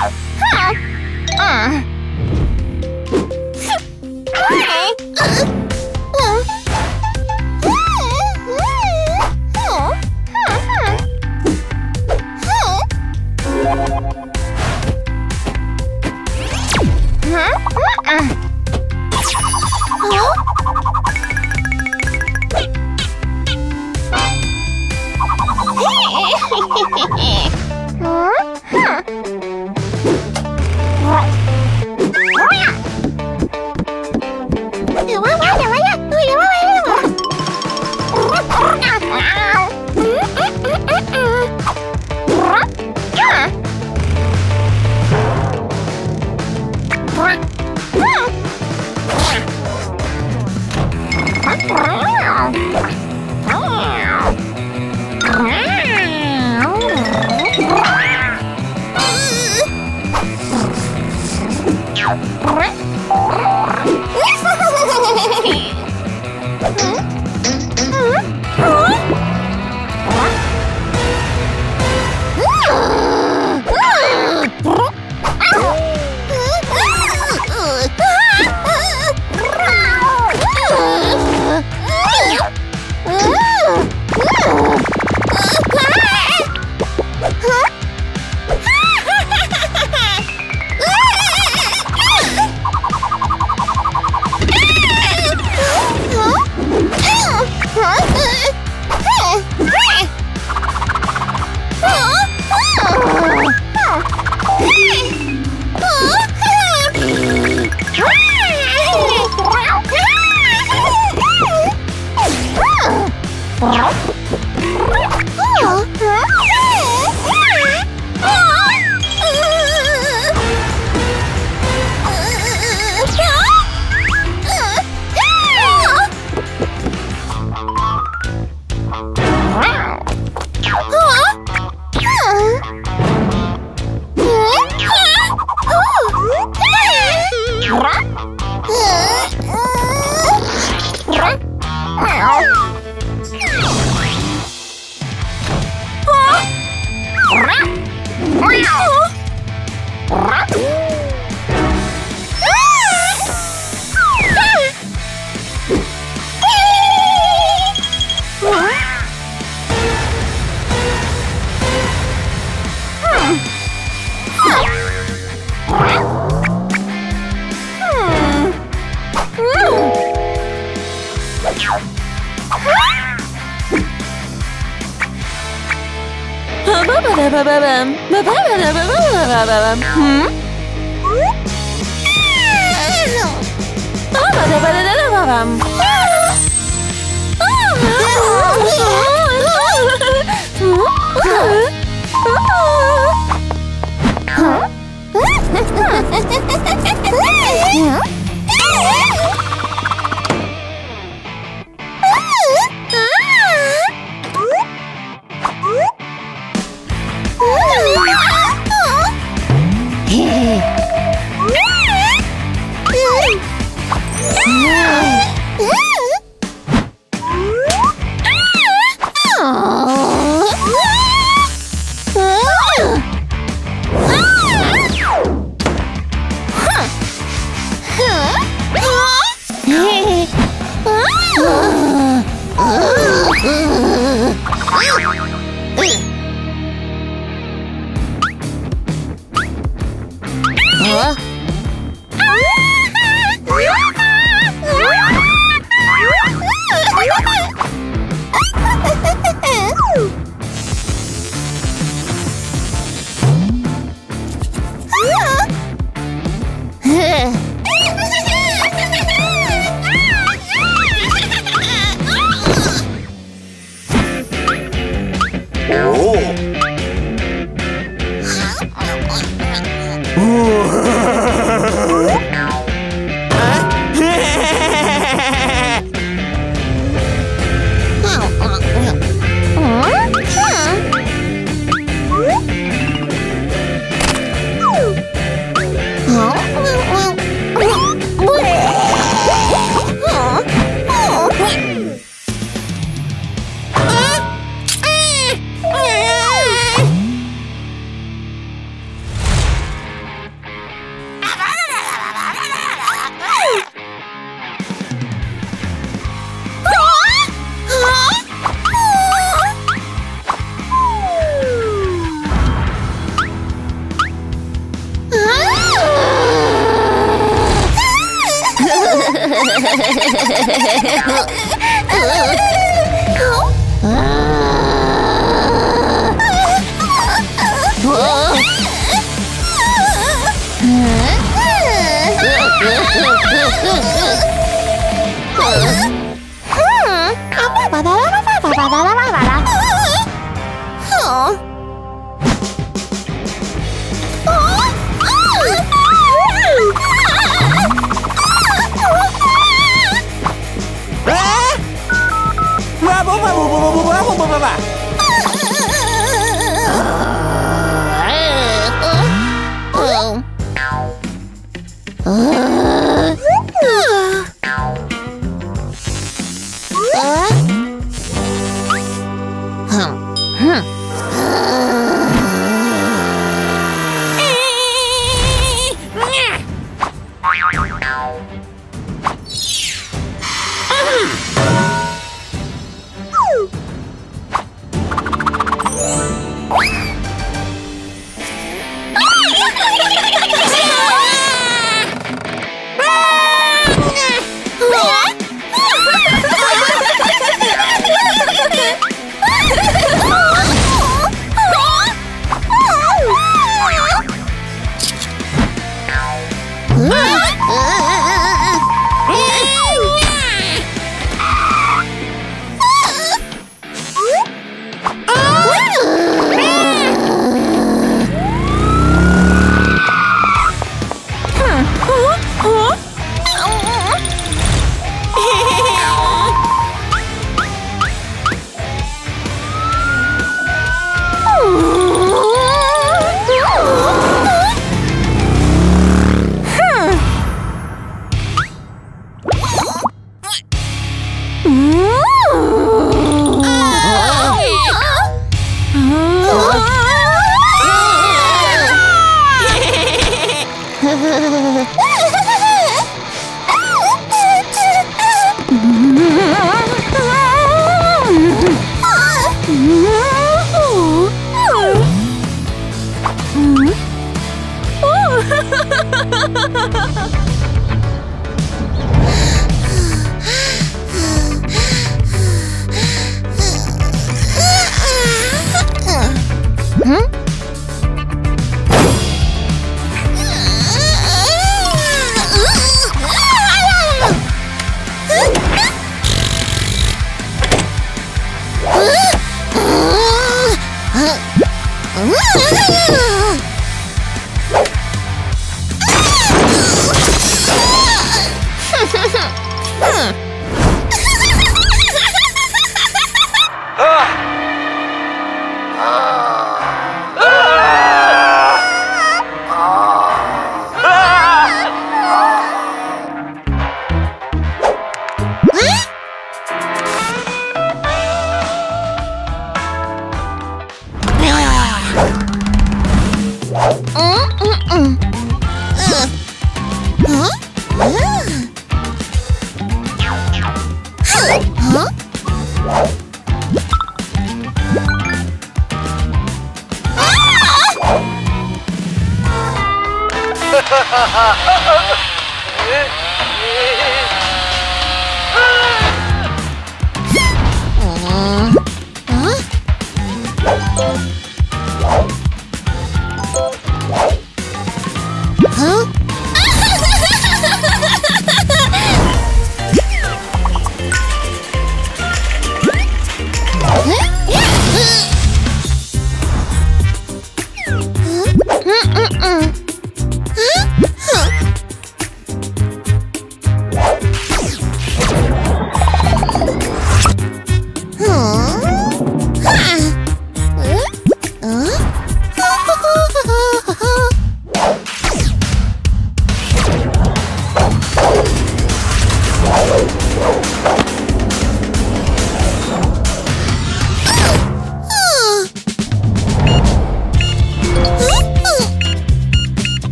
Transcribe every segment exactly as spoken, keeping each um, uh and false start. Huh? Uh.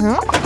Huh?